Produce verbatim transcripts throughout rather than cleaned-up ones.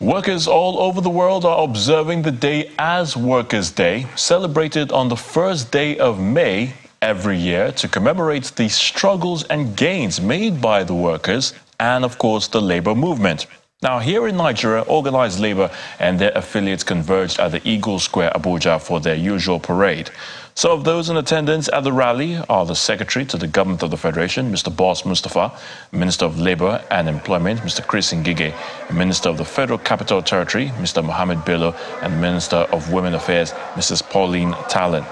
Workers all over the world are observing the day as Workers' Day, celebrated on the first day of May every year to commemorate the struggles and gains made by the workers and, of course, the labor movement. Now, here in Nigeria, organized labor and their affiliates converged at the Eagle Square Abuja for their usual parade. Some of those in attendance at the rally are the Secretary to the Government of the Federation, Mister Boss Mustafa, Minister of Labour and Employment, Mister Chris Ngige, Minister of the Federal Capital Territory, Mister Mohamed Bello, and Minister of Women Affairs, Missus Pauline Tallon.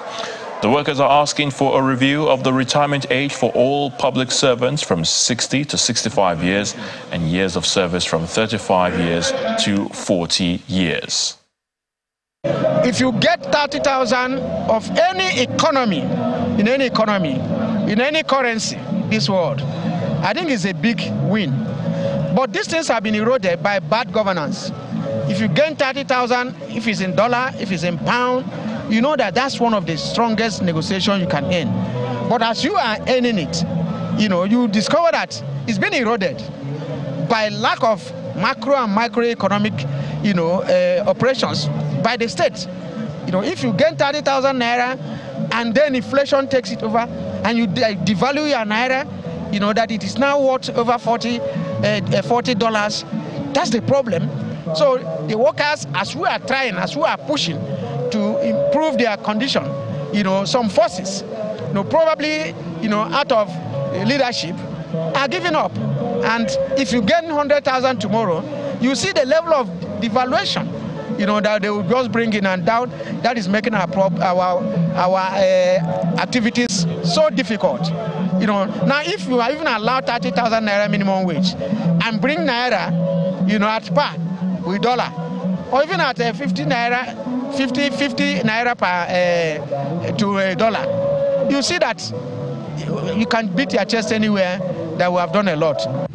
The workers are asking for a review of the retirement age for all public servants from sixty to sixty-five years and years of service from thirty-five years to forty years. If you get thirty thousand of any economy, in any economy, in any currency, this world, I think it's a big win. But these things have been eroded by bad governance. If you gain thirty thousand, if it's in dollar, if it's in pound, you know that that's one of the strongest negotiations you can earn. But as you are earning it, you know, you discover that it's been eroded by lack of macro and microeconomic, you know, uh, operations by the state. You know, if you gain thirty thousand naira and then inflation takes it over and you de devalue your naira, you know, that it is now worth over forty dollars, that's the problem. So the workers, as we are trying, as we are pushing to improve their condition, you know, some forces, you know, probably, you know, out of leadership, are giving up. And if you gain one hundred thousand tomorrow, you see the level of devaluation, you know, that they will just bring in and down. That is making our prob our our uh, activities so difficult. You know, now if you are even allowed thirty thousand naira minimum wage and bring naira, you know, at par with dollar, or even at uh, fifty naira, fifty, fifty naira per uh, to a dollar, you see that you can beat your chest anywhere that we have done a lot.